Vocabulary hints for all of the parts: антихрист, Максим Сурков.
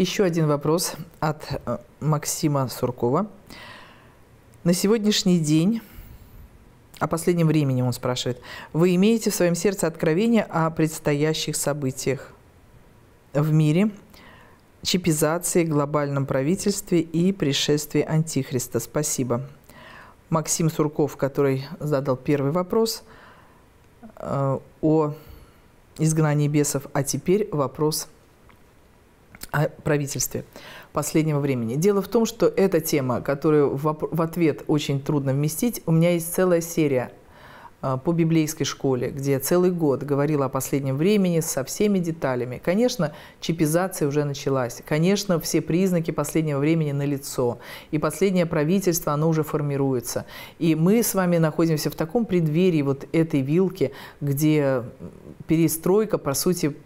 Еще один вопрос от Максима Суркова. На сегодняшний день, о последнем времени он спрашивает, вы имеете в своем сердце откровение о предстоящих событиях в мире, чипизации, глобальном правительстве и пришествии Антихриста? Спасибо. Максим Сурков, который задал первый вопрос о изгнании бесов, а теперь вопрос о правительстве последнего времени. Дело в том, что эта тема, которую в ответ очень трудно вместить, у меня есть целая серия по библейской школе, где целый год говорила о последнем времени со всеми деталями. Конечно, чипизация уже началась. Конечно, все признаки последнего времени налицо. И последнее правительство, оно уже формируется. И мы с вами находимся в таком преддверии вот этой вилки, где перестройка, по сути,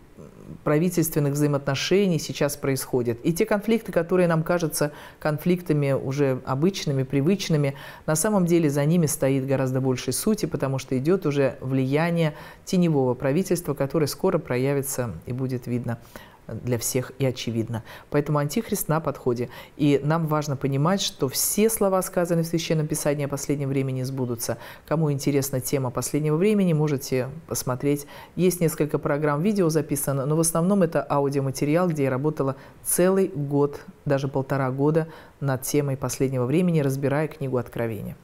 правительственных взаимоотношений сейчас происходит. И те конфликты, которые нам кажутся конфликтами уже обычными, привычными, на самом деле за ними стоит гораздо больше сути, потому что идет уже влияние теневого правительства, которое скоро проявится и будет видно для всех и очевидно. Поэтому Антихрист на подходе. И нам важно понимать, что все слова, сказанные в Священном Писании о последнем времени, сбудутся. Кому интересна тема последнего времени, можете посмотреть. Есть несколько программ, видео записано, но в основном это аудиоматериал, где я работала целый год, даже полтора года над темой последнего времени, разбирая книгу Откровения.